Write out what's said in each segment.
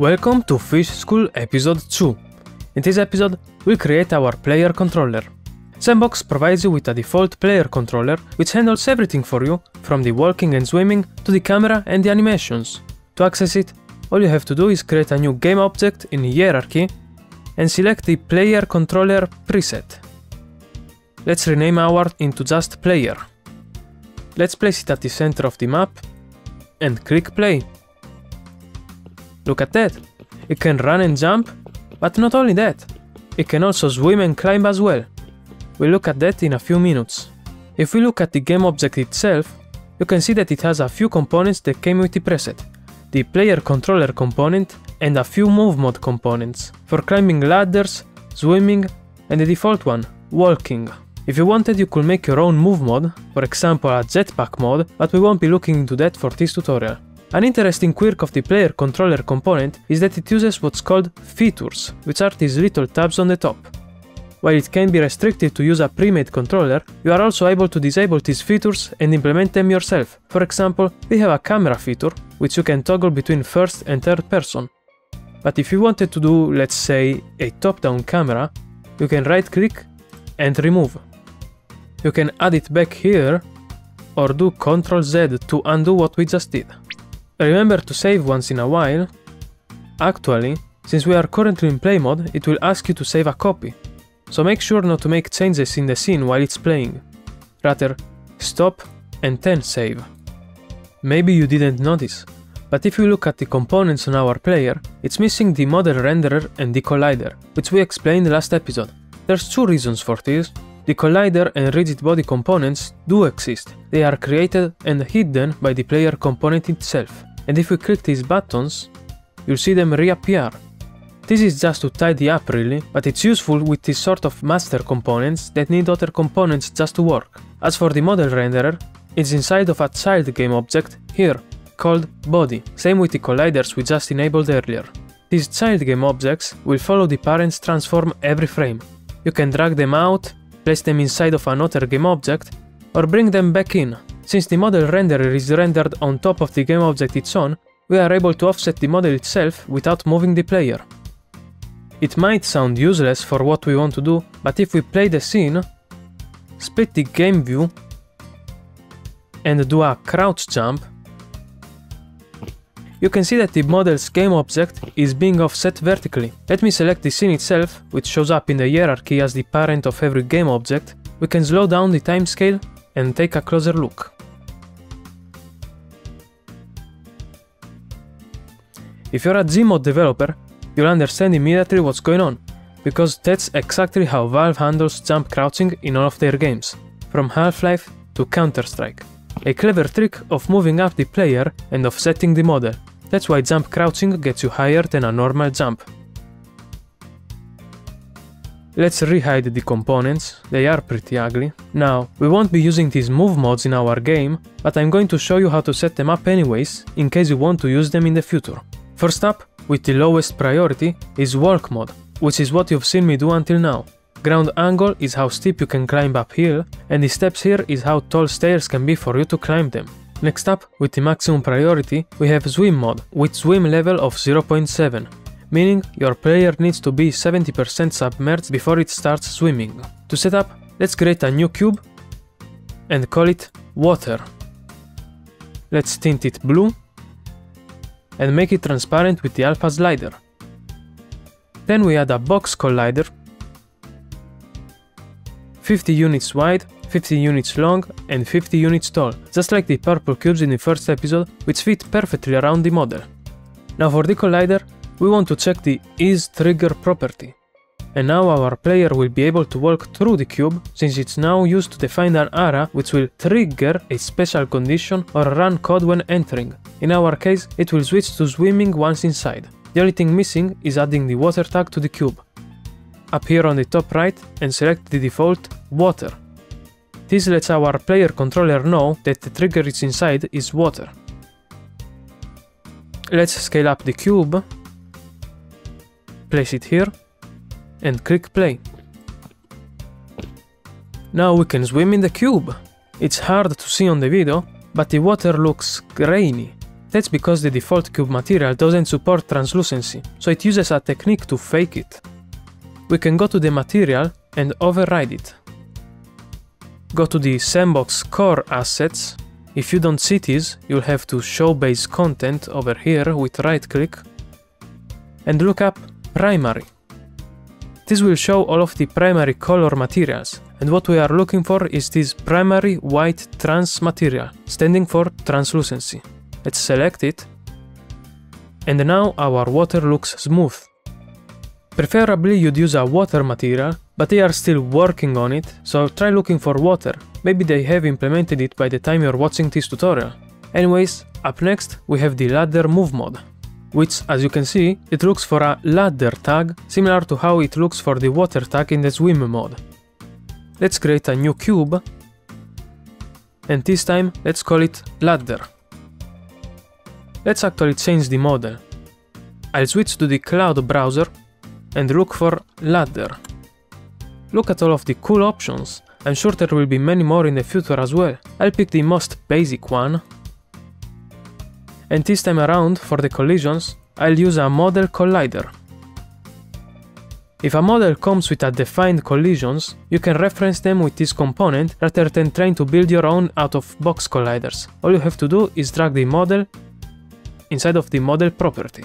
Welcome to Fish School episode 2. In this episode, we'll create our player controller. S&box provides you with a default player controller which handles everything for you, from the walking and swimming to the camera and the animations. To access it, all you have to do is create a new game object in hierarchy and select the player controller preset. Let's rename ours into just player. Let's place it at the center of the map and click play. Look at that, it can run and jump, but not only that, it can also swim and climb as well. We'll look at that in a few minutes. If we look at the game object itself, you can see that it has a few components that came with the preset, the player controller component and a few move mod components, for climbing ladders, swimming and the default one, walking. If you wanted, you could make your own move mod, for example a jetpack mod, but we won't be looking into that for this tutorial. An interesting quirk of the player controller component is that it uses what's called features, which are these little tabs on the top. While it can be restricted to use a pre-made controller, you are also able to disable these features and implement them yourself. For example, we have a camera feature, which you can toggle between first and third person. But if you wanted to do, let's say, a top-down camera, you can right-click and remove. You can add it back here, or do Ctrl-Z to undo what we just did. Remember to save once in a while. Actually, since we are currently in play mode, it will ask you to save a copy, so make sure not to make changes in the scene while it's playing. Rather, stop and then save. Maybe you didn't notice, but if you look at the components on our player, it's missing the model renderer and the collider, which we explained last episode. There's two reasons for this. The collider and rigid body components do exist. They are created and hidden by the player component itself. And if we click these buttons, you'll see them reappear. This is just to tidy up really, but it's useful with this sort of master components that need other components just to work. As for the model renderer, it's inside of a child game object here, called body, same with the colliders we just enabled earlier. These child game objects will follow the parent's transform every frame. You can drag them out, place them inside of another game object, or bring them back in. Since the model renderer is rendered on top of the game object it's on, we are able to offset the model itself without moving the player. It might sound useless for what we want to do, but if we play the scene, split the game view, and do a crouch jump, you can see that the model's game object is being offset vertically. Let me select the scene itself, which shows up in the hierarchy as the parent of every game object. We can slow down the timescale and take a closer look. If you're a GMod developer, you'll understand immediately what's going on, because that's exactly how Valve handles jump crouching in all of their games, from Half-Life to Counter-Strike. A clever trick of moving up the player and offsetting the model. That's why jump crouching gets you higher than a normal jump. Let's rehide the components, they are pretty ugly. Now, we won't be using these move mods in our game, but I'm going to show you how to set them up anyways, in case you want to use them in the future. First up, with the lowest priority, is walk mod, which is what you've seen me do until now. Ground angle is how steep you can climb uphill, and the steps here is how tall stairs can be for you to climb them. Next up, with the maximum priority, we have swim mod, with swim level of 0.7, meaning your player needs to be 70% submerged before it starts swimming. To set up, let's create a new cube and call it water. Let's tint it blue and make it transparent with the alpha slider. Then we add a box collider, 50 units wide, 50 units long and 50 units tall, just like the purple cubes in the first episode, which fit perfectly around the model. Now for the collider, we want to check the isTrigger property. And now our player will be able to walk through the cube, since it's now used to define an area which will trigger a special condition or run code when entering. In our case, it will switch to swimming once inside. The only thing missing is adding the water tag to the cube. Up here on the top right and select the default water. This lets our player controller know that the trigger it's inside is water. Let's scale up the cube, place it here, and click play. Now we can swim in the cube. It's hard to see on the video, but the water looks grainy, That's because the default cube material doesn't support translucency, so it uses a technique to fake it. We can go to the material and override it. Go to the S&box core assets. If you don't see these, you'll have to show base content over here with right click and look up primary. This will show all of the primary color materials, and what we are looking for is this primary white trans material, standing for translucency. Let's select it, and now our water looks smooth. Preferably you'd use a water material, but they are still working on it, so try looking for water. Maybe they have implemented it by the time you're watching this tutorial. Anyways, up next we have the ladder move mod, which, as you can see, it looks for a ladder tag, similar to how it looks for the water tag in the swim mod. Let's create a new cube, and this time let's call it ladder. Let's actually change the model. I'll switch to the cloud browser and look for ladder. Look at all of the cool options. I'm sure there will be many more in the future as well. I'll pick the most basic one. And this time around, for the collisions, I'll use a model collider. If a model comes with a defined collisions, you can reference them with this component rather than trying to build your own out-of-box colliders. All you have to do is drag the model inside of the model property.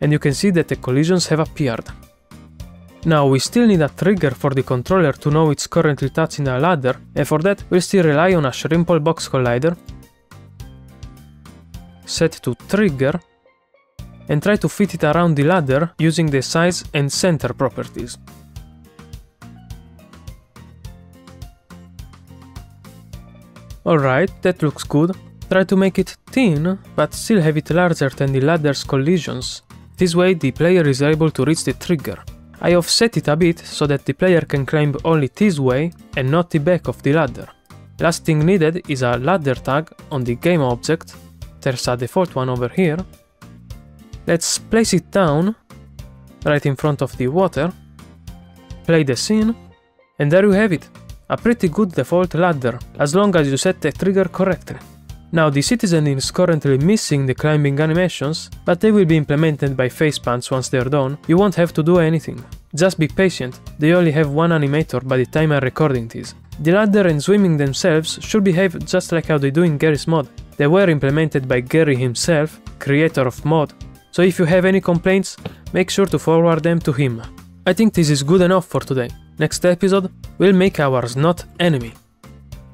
And you can see that the collisions have appeared. Now we still need a trigger for the controller to know it's currently touching a ladder, and for that we'll still rely on a shrimple box collider. Set to trigger, and try to fit it around the ladder using the size and center properties. Alright, that looks good. Try to make it thin, but still have it larger than the ladder's collisions. This way the player is able to reach the trigger. I offset it a bit so that the player can climb only this way and not the back of the ladder. Last thing needed is a ladder tag on the game object. There's a default one over here. Let's place it down, right in front of the water, play the scene, and there you have it, a pretty good default ladder, as long as you set the trigger correctly. Now the citizen is currently missing the climbing animations, but they will be implemented by Facepants once they're done. You won't have to do anything. Just be patient, they only have one animator by the time I'm recording this. The ladder and swimming themselves should behave just like how they do in Garry's Mod. They were implemented by Garry himself, creator of mod, so if you have any complaints, make sure to forward them to him. I think this is good enough for today. Next episode, we'll make our snot enemy.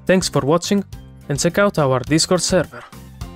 Thanks for watching, and check out our Discord server.